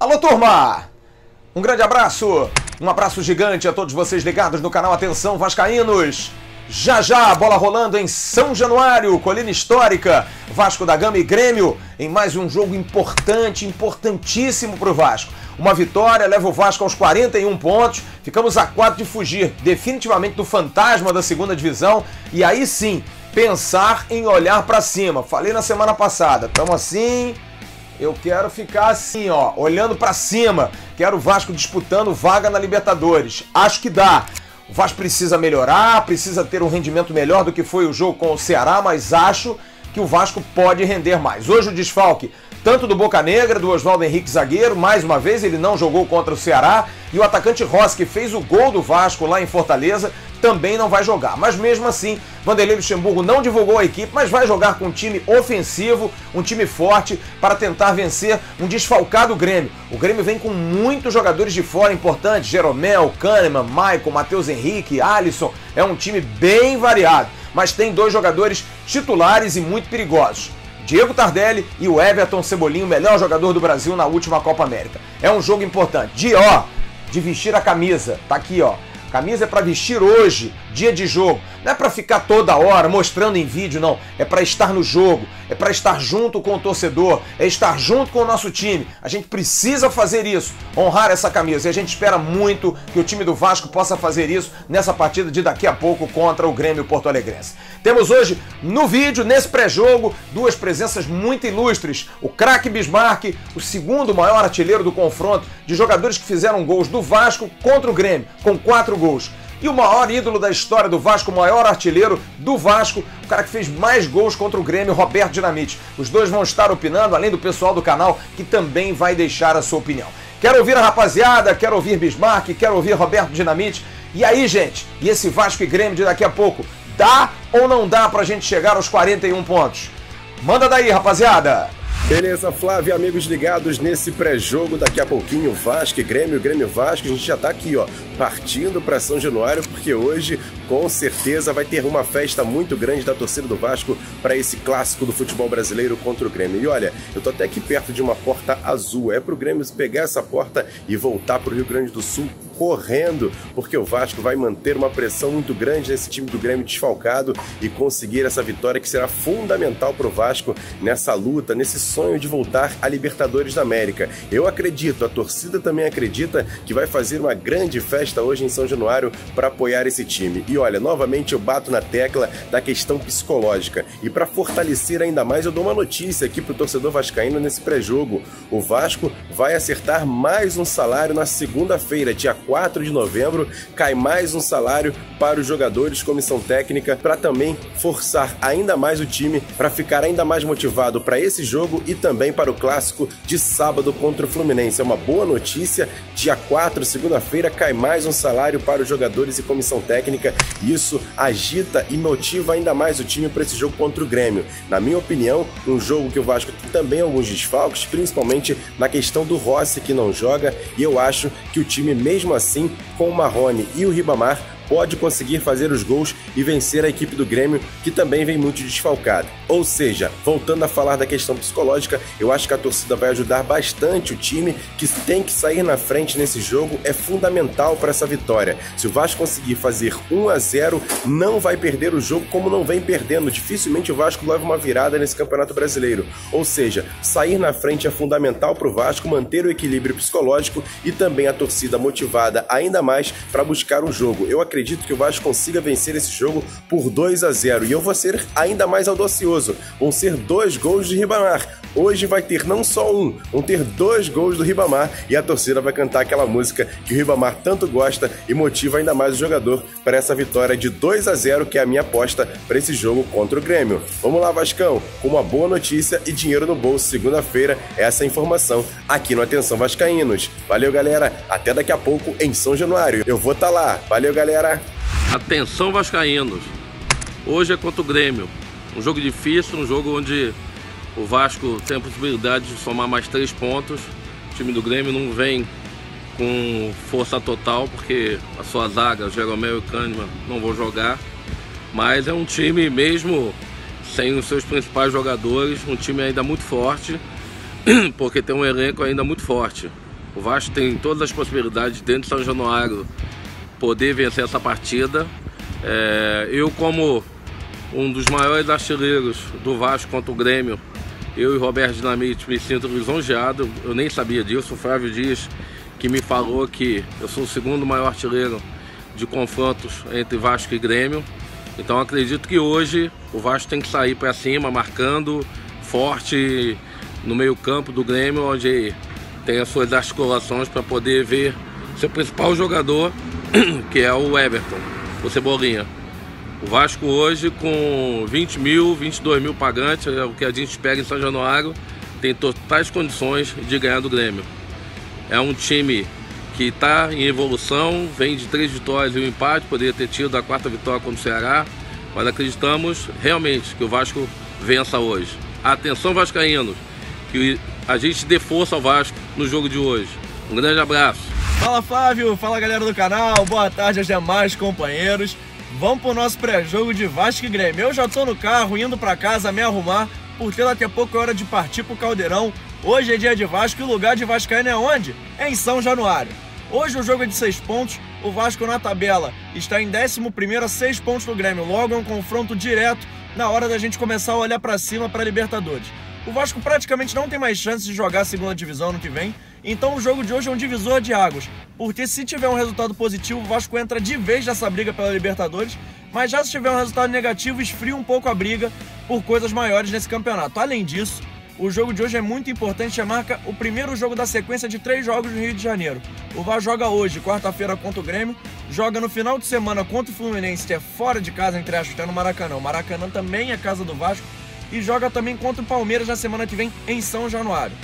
Alô, turma! Um grande abraço, um abraço gigante a todos vocês ligados no canal Atenção Vascaínos. Já já, bola rolando em São Januário, colina histórica, Vasco da Gama e Grêmio, em mais um jogo importante, importantíssimo para o Vasco. Uma vitória leva o Vasco aos 41 pontos, ficamos a 4 de fugir definitivamente do fantasma da segunda divisão, e aí sim, pensar em olhar para cima. Falei na semana passada, estamos assim... Eu quero ficar assim, ó, olhando pra cima. Quero o Vasco disputando vaga na Libertadores. Acho que dá. O Vasco precisa melhorar, precisa ter um rendimento melhor do que foi o jogo com o Ceará, mas acho que o Vasco pode render mais. Hoje o desfalque, tanto do Boca Negra, do Oswaldo Henrique, zagueiro, mais uma vez ele não jogou contra o Ceará, e o atacante Rosque, que fez o gol do Vasco lá em Fortaleza, também não vai jogar. Mas mesmo assim, Vanderlei Luxemburgo não divulgou a equipe, mas vai jogar com um time ofensivo, um time forte, para tentar vencer um desfalcado Grêmio. O Grêmio vem com muitos jogadores de fora importantes, Geromel, Kannemann, Maicon, Matheus Henrique, Alisson. É um time bem variado, mas tem dois jogadores titulares e muito perigosos. Diego Tardelli e o Éverton Cebolinha, o melhor jogador do Brasil na última Copa América. É um jogo importante. De vestir a camisa. Tá aqui, ó. Camisa é para vestir hoje, dia de jogo. Não é para ficar toda hora mostrando em vídeo, não. É para estar no jogo, é para estar junto com o torcedor, é estar junto com o nosso time. A gente precisa fazer isso, honrar essa camisa. E a gente espera muito que o time do Vasco possa fazer isso nessa partida de daqui a pouco contra o Grêmio porto-alegrense. Temos hoje, no vídeo, nesse pré-jogo, duas presenças muito ilustres. O craque Bismarck, o segundo maior artilheiro do confronto, de jogadores que fizeram gols do Vasco contra o Grêmio, com 4 gols. E o maior ídolo da história do Vasco, o maior artilheiro do Vasco, o cara que fez mais gols contra o Grêmio, Roberto Dinamite. Os dois vão estar opinando, além do pessoal do canal, que também vai deixar a sua opinião. Quero ouvir a rapaziada, quero ouvir Bismarck, quero ouvir Roberto Dinamite. E aí, gente, e esse Vasco e Grêmio de daqui a pouco, dá ou não dá pra gente chegar aos 41 pontos? Manda daí, rapaziada! Beleza, Flávio, amigos ligados nesse pré-jogo, daqui a pouquinho Vasco e Grêmio, Grêmio Vasco, a gente já tá aqui, ó, partindo para São Januário, porque hoje, com certeza, vai ter uma festa muito grande da torcida do Vasco para esse clássico do futebol brasileiro contra o Grêmio. E olha, eu tô até aqui perto de uma porta azul, é pro Grêmio pegar essa porta e voltar pro Rio Grande do Sul correndo, porque o Vasco vai manter uma pressão muito grande nesse time do Grêmio desfalcado e conseguir essa vitória que será fundamental pro Vasco nessa luta, nesse sonho de voltar à Libertadores da América. Eu acredito, a torcida também acredita que vai fazer uma grande festa hoje em São Januário para apoiar esse time. E olha, novamente eu bato na tecla da questão psicológica. E para fortalecer ainda mais, eu dou uma notícia aqui pro torcedor vascaíno nesse pré-jogo. O Vasco vai acertar mais um salário na segunda-feira, dia 4 de novembro, cai mais um salário para os jogadores, comissão técnica, para também forçar ainda mais o time, para ficar ainda mais motivado para esse jogo e também para o clássico de sábado contra o Fluminense. É uma boa notícia, dia 4, segunda-feira, cai mais um salário para os jogadores e comissão técnica, e isso agita e motiva ainda mais o time para esse jogo contra o Grêmio. Na minha opinião, um jogo que o Vasco tem também alguns desfalques, principalmente na questão do Rossi, que não joga, e eu acho que o time, mesmo assim, com o Puma Rony e o Ribamar, pode conseguir fazer os gols e vencer a equipe do Grêmio, que também vem muito desfalcada. Ou seja, voltando a falar da questão psicológica, eu acho que a torcida vai ajudar bastante o time, que tem que sair na frente nesse jogo, é fundamental para essa vitória. Se o Vasco conseguir fazer 1 a 0, não vai perder o jogo como não vem perdendo, dificilmente o Vasco leva uma virada nesse Campeonato Brasileiro. Ou seja, sair na frente é fundamental para o Vasco manter o equilíbrio psicológico e também a torcida motivada ainda mais para buscar o jogo. Eu acredito acredito que o Vasco consiga vencer esse jogo por 2 a 0, e eu vou ser ainda mais audacioso, vão ser 2 gols de Ribamar. Hoje vai ter não só um, vão ter 2 gols do Ribamar, e a torcida vai cantar aquela música que o Ribamar tanto gosta e motiva ainda mais o jogador para essa vitória de 2 a 0, que é a minha aposta para esse jogo contra o Grêmio. Vamos lá, Vascão, com uma boa notícia e dinheiro no bolso segunda-feira, essa é a informação aqui no Atenção Vascaínos. Valeu, galera, até daqui a pouco em São Januário, eu vou estar lá. Valeu, galera. Atenção, Vascaínos, hoje é contra o Grêmio, um jogo difícil, um jogo onde o Vasco tem a possibilidade de somar mais 3 pontos. O time do Grêmio não vem com força total, porque a sua zaga, o Geromel e o Kannemann, não vão jogar. Mas é um time, mesmo sem os seus principais jogadores, um time ainda muito forte, porque tem um elenco ainda muito forte. O Vasco tem todas as possibilidades dentro de São Januário poder vencer essa partida. Eu, como um dos maiores artilheiros do Vasco contra o Grêmio, eu e Roberto Dinamite, me sinto lisonjeado. Eu nem sabia disso. O Flávio Dias, que me falou que eu sou o segundo maior artilheiro de confrontos entre Vasco e Grêmio. Então acredito que hoje o Vasco tem que sair para cima, marcando forte no meio campo do Grêmio, onde tem as suas articulações, para poder ver seu principal jogador, que é o Éverton, o Cebolinha. O Vasco hoje, com 20 mil, 22 mil pagantes, é o que a gente espera em São Januário, tem totais condições de ganhar do Grêmio. É um time que está em evolução, vem de 3 vitórias e um empate, poderia ter tido a 4ª vitória contra o Ceará, mas acreditamos realmente que o Vasco vença hoje. Atenção, vascaínos, que a gente dê força ao Vasco no jogo de hoje. Um grande abraço. Fala, Flávio, fala, galera do canal, boa tarde aos demais companheiros. Vamos pro nosso pré-jogo de Vasco e Grêmio. Eu já tô no carro, indo pra casa, me arrumar, porque daqui a pouco é hora de partir pro Caldeirão. Hoje é dia de Vasco e o lugar de Vascaíno é onde? É em São Januário. Hoje o jogo é de 6 pontos, o Vasco na tabela está em 11º, a 6 pontos do Grêmio. Logo é um confronto direto na hora da gente começar a olhar pra cima pra Libertadores. O Vasco praticamente não tem mais chance de jogar a 2ª divisão ano que vem, então o jogo de hoje é um divisor de águas, porque se tiver um resultado positivo, o Vasco entra de vez nessa briga pela Libertadores, mas já se tiver um resultado negativo, esfria um pouco a briga por coisas maiores nesse campeonato. Além disso, o jogo de hoje é muito importante, já marca o primeiro jogo da sequência de 3 jogos no Rio de Janeiro. O Vasco joga hoje, quarta-feira, contra o Grêmio, joga no final de semana contra o Fluminense, que é fora de casa, entre aspas, está no Maracanã. O Maracanã também é casa do Vasco, e joga também contra o Palmeiras na semana que vem em São Januário.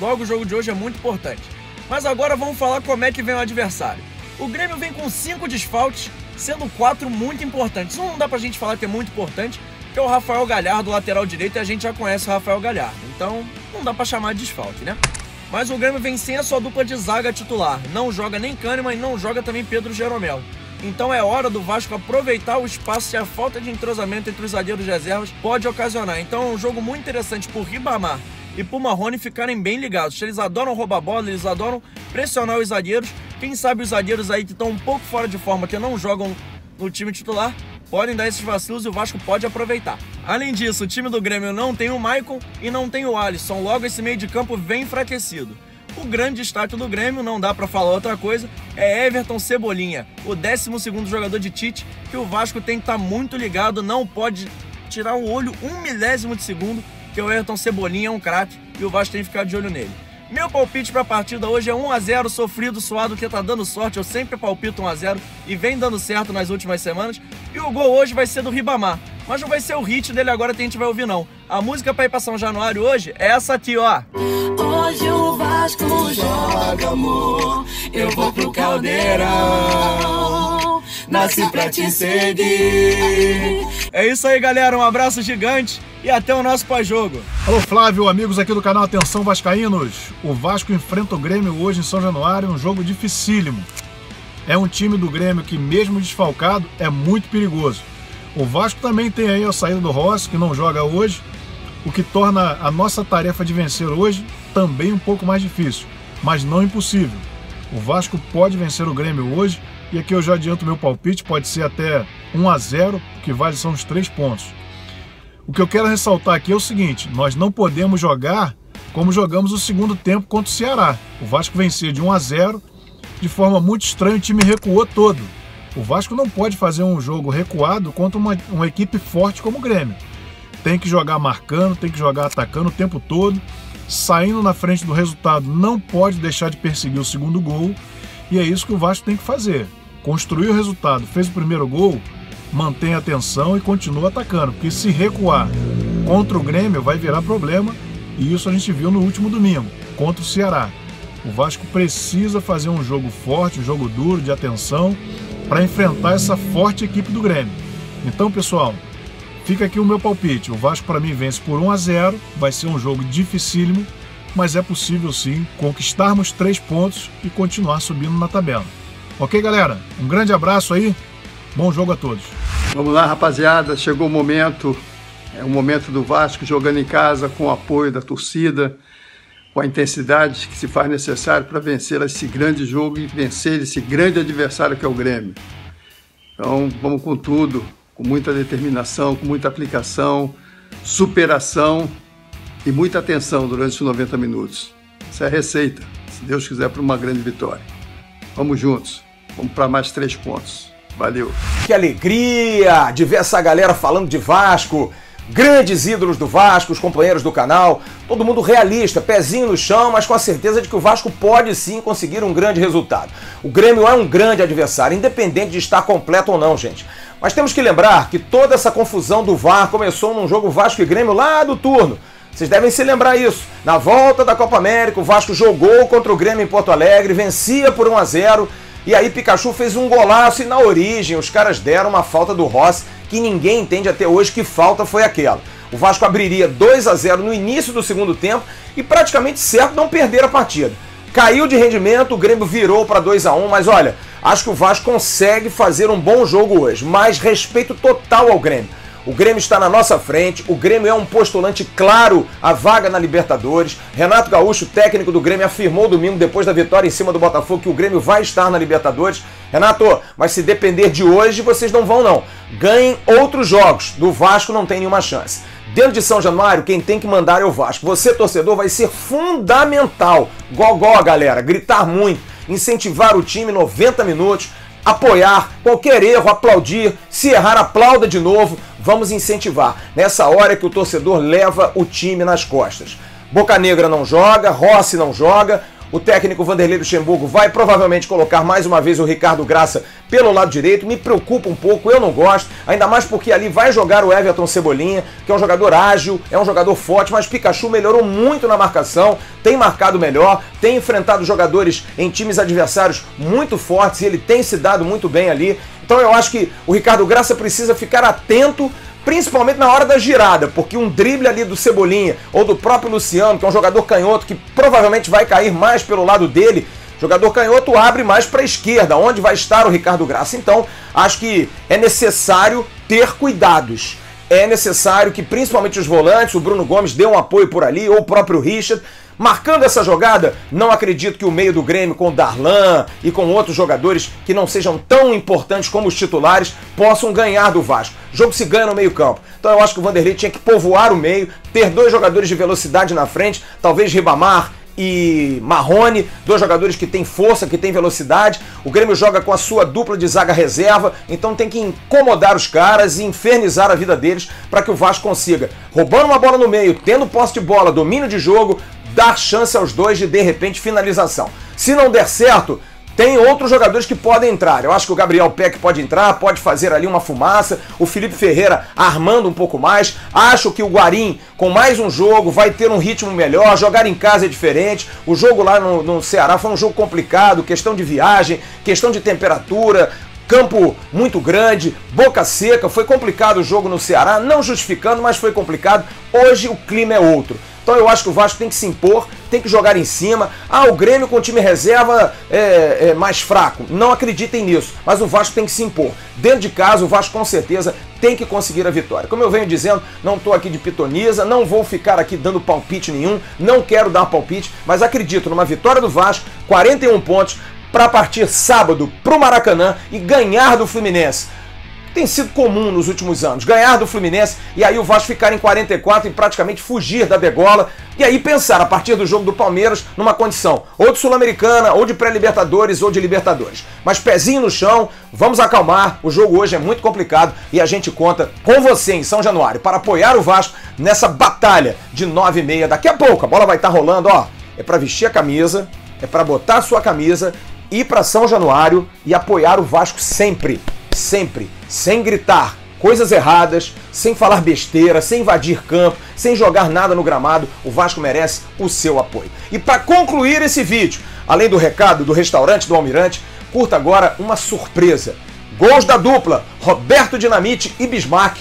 Logo, o jogo de hoje é muito importante. Mas agora vamos falar como é que vem o adversário. O Grêmio vem com 5 desfalques, sendo 4 muito importantes. Um não dá pra gente falar que é muito importante, que é o Rafael Galhardo, lateral direito, e a gente já conhece o Rafael Galhardo. Então, não dá pra chamar de desfalque, né? Mas o Grêmio vem sem a sua dupla de zaga titular. Não joga nem Kannemann e não joga também Pedro Geromel. Então é hora do Vasco aproveitar o espaço que a falta de entrosamento entre os zagueiros de reservas pode ocasionar. Então é um jogo muito interessante por Ribamar e Puma Rony ficarem bem ligados. Eles adoram roubar bola, eles adoram pressionar os zagueiros. Quem sabe os zagueiros aí que estão um pouco fora de forma, que não jogam no time titular, podem dar esses vacilos e o Vasco pode aproveitar. Além disso, o time do Grêmio não tem o Maicon e não tem o Alisson. Logo, esse meio de campo vem enfraquecido. O grande destaque do Grêmio, não dá pra falar outra coisa, é Éverton Cebolinha, o 12º jogador de Tite, que o Vasco tem que estar muito ligado, não pode tirar o olho 1 milésimo de segundo, que o Éverton Cebolinha é um craque e o Vasco tem que ficar de olho nele. Meu palpite pra partida hoje é 1 a 0, sofrido, suado, que tá dando sorte, eu sempre palpito 1 a 0 e vem dando certo nas últimas semanas, e o gol hoje vai ser do Ribamar, mas não vai ser o hit dele agora que a gente vai ouvir não. A música pra ir pra São Januário hoje é essa aqui, ó. Hoje o Vasco joga, amor, eu vou pro Caldeirão, nasci pra te seguir. É isso aí, galera, um abraço gigante e até o nosso pós-jogo. Alô, Flávio, amigos aqui do canal Atenção Vascaínos. O Vasco enfrenta o Grêmio hoje em São Januário, um jogo dificílimo. É um time do Grêmio que, mesmo desfalcado, é muito perigoso. O Vasco também tem aí a saída do Rosque, que não joga hoje, o que torna a nossa tarefa de vencer hoje também um pouco mais difícil, mas não impossível. O Vasco pode vencer o Grêmio hoje, e aqui eu já adianto meu palpite, pode ser até 1 a 0, que vale são os 3 pontos. O que eu quero ressaltar aqui é o seguinte, nós não podemos jogar como jogamos o segundo tempo contra o Ceará. O Vasco venceu de 1 a 0, de forma muito estranha, o time recuou todo. O Vasco não pode fazer um jogo recuado contra uma equipe forte como o Grêmio. Tem que jogar marcando, tem que jogar atacando o tempo todo, saindo na frente do resultado, não pode deixar de perseguir o segundo gol, e é isso que o Vasco tem que fazer. Construir o resultado, fez o primeiro gol, mantém a atenção e continua atacando, porque se recuar contra o Grêmio vai virar problema, e isso a gente viu no último domingo, contra o Ceará. O Vasco precisa fazer um jogo forte, um jogo duro, de atenção, para enfrentar essa forte equipe do Grêmio. Então, pessoal, fica aqui o meu palpite. O Vasco, para mim, vence por 1 a 0. Vai ser um jogo dificílimo, mas é possível, sim, conquistarmos 3 pontos e continuar subindo na tabela. Ok, galera? Um grande abraço aí. Bom jogo a todos. Vamos lá, rapaziada. Chegou o momento. É o momento do Vasco jogando em casa com o apoio da torcida, com a intensidade que se faz necessário para vencer esse grande jogo e vencer esse grande adversário que é o Grêmio. Então, vamos com tudo, com muita determinação, com muita aplicação, superação e muita atenção durante os 90 minutos. Essa é a receita, se Deus quiser, para uma grande vitória. Vamos juntos, vamos para mais 3 pontos. Valeu! Que alegria de ver essa galera falando de Vasco! Grandes ídolos do Vasco, os companheiros do canal, todo mundo realista, pezinho no chão, mas com a certeza de que o Vasco pode sim conseguir um grande resultado. O Grêmio é um grande adversário, independente de estar completo ou não, gente. Mas temos que lembrar que toda essa confusão do VAR começou num jogo Vasco e Grêmio lá do turno. Vocês devem se lembrar isso. Na volta da Copa América, o Vasco jogou contra o Grêmio em Porto Alegre, vencia por 1 a 0, e aí Pikachu fez um golaço e na origem os caras deram uma falta do Rosque, que ninguém entende até hoje que falta foi aquela. O Vasco abriria 2 a 0 no início do segundo tempo e praticamente certo não perder a partida. Caiu de rendimento, o Grêmio virou para 2 a 1, mas olha, acho que o Vasco consegue fazer um bom jogo hoje, mas respeito total ao Grêmio. O Grêmio está na nossa frente, o Grêmio é um postulante claro à vaga na Libertadores. Renato Gaúcho, técnico do Grêmio, afirmou domingo, depois da vitória em cima do Botafogo, que o Grêmio vai estar na Libertadores. Renato, mas se depender de hoje, vocês não vão não. Ganhem outros jogos, do Vasco não tem nenhuma chance. Dentro de São Januário, quem tem que mandar é o Vasco. Você, torcedor, vai ser fundamental. Gol, galera, gritar muito, incentivar o time 90 minutos, apoiar, qualquer erro, aplaudir, se errar, aplauda de novo. Vamos incentivar. Nessa hora que o torcedor leva o time nas costas. Boca Negra não joga, Rossi não joga, o técnico Vanderlei Luxemburgo vai provavelmente colocar mais uma vez o Ricardo Graça pelo lado direito. Me preocupa um pouco, eu não gosto, ainda mais porque ali vai jogar o Éverton Cebolinha, que é um jogador ágil, é um jogador forte, mas Pikachu melhorou muito na marcação, tem marcado melhor, tem enfrentado jogadores em times adversários muito fortes e ele tem se dado muito bem ali. Então eu acho que o Ricardo Graça precisa ficar atento, principalmente na hora da girada, porque um drible ali do Cebolinha ou do próprio Luciano, que é um jogador canhoto que provavelmente vai cair mais pelo lado dele, jogador canhoto abre mais para a esquerda, onde vai estar o Ricardo Graça. Então acho que é necessário ter cuidados. É necessário que principalmente os volantes, o Bruno Gomes dê um apoio por ali, ou o próprio Richard. Marcando essa jogada, não acredito que o meio do Grêmio com o Darlan e com outros jogadores que não sejam tão importantes como os titulares possam ganhar do Vasco. O jogo se ganha no meio campo. Então eu acho que o Vanderlei tinha que povoar o meio, ter 2 jogadores de velocidade na frente, talvez Ribamar e Marrone, 2 jogadores que têm força, que têm velocidade. O Grêmio joga com a sua dupla de zaga reserva, então tem que incomodar os caras e infernizar a vida deles para que o Vasco consiga, roubando uma bola no meio, tendo posse de bola, domínio de jogo, dar chance aos dois de repente, finalização. Se não der certo, tem outros jogadores que podem entrar. Eu acho que o Gabriel Peck pode entrar, pode fazer ali uma fumaça. O Felipe Ferreira armando um pouco mais. Acho que o Guarim, com mais um jogo, vai ter um ritmo melhor. Jogar em casa é diferente. O jogo lá no Ceará foi um jogo complicado. Questão de viagem, questão de temperatura, campo muito grande, boca seca. Foi complicado o jogo no Ceará. Não justificando, mas foi complicado. Hoje o clima é outro. Então eu acho que o Vasco tem que se impor, tem que jogar em cima. Ah, o Grêmio com o time reserva é mais fraco. Não acreditem nisso, mas o Vasco tem que se impor. Dentro de casa, o Vasco com certeza tem que conseguir a vitória. Como eu venho dizendo, não estou aqui de pitonisa, não vou ficar aqui dando palpite nenhum, não quero dar palpite, mas acredito numa vitória do Vasco, 41 pontos, para partir sábado para o Maracanã e ganhar do Fluminense. tem sido comum nos últimos anos. Ganhar do Fluminense e aí o Vasco ficar em 44 e praticamente fugir da degola. E aí pensar, a partir do jogo do Palmeiras, numa condição ou de Sul-Americana, ou de pré-Libertadores, ou de Libertadores. Mas pezinho no chão, vamos acalmar. O jogo hoje é muito complicado e a gente conta com você em São Januário para apoiar o Vasco nessa batalha de 9h30. Daqui a pouco a bola vai estar rolando, ó. É para vestir a camisa, é para botar a sua camisa, ir para São Januário e apoiar o Vasco sempre, sempre, sem gritar coisas erradas, sem falar besteira, sem invadir campo, sem jogar nada no gramado. O Vasco merece o seu apoio. E para concluir esse vídeo, além do recado do restaurante do Almirante, curta agora uma surpresa. Gols da dupla Roberto Dinamite e Bismarck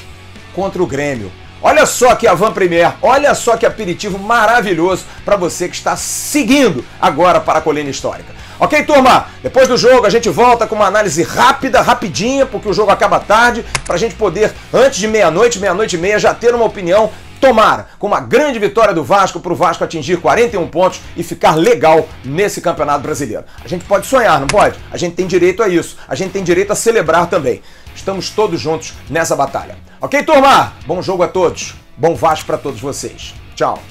contra o Grêmio. Olha só que avant première, olha só que aperitivo maravilhoso para você que está seguindo agora para a Colina Histórica. Ok, turma? Depois do jogo a gente volta com uma análise rápida, rapidinha, porque o jogo acaba tarde, para a gente poder, antes de meia-noite, meia-noite e meia, já ter uma opinião, tomara, com uma grande vitória do Vasco, para o Vasco atingir 41 pontos e ficar legal nesse Campeonato Brasileiro. A gente pode sonhar, não pode? A gente tem direito a isso, a gente tem direito a celebrar também. Estamos todos juntos nessa batalha. Ok, turma? Bom jogo a todos, bom Vasco para todos vocês. Tchau.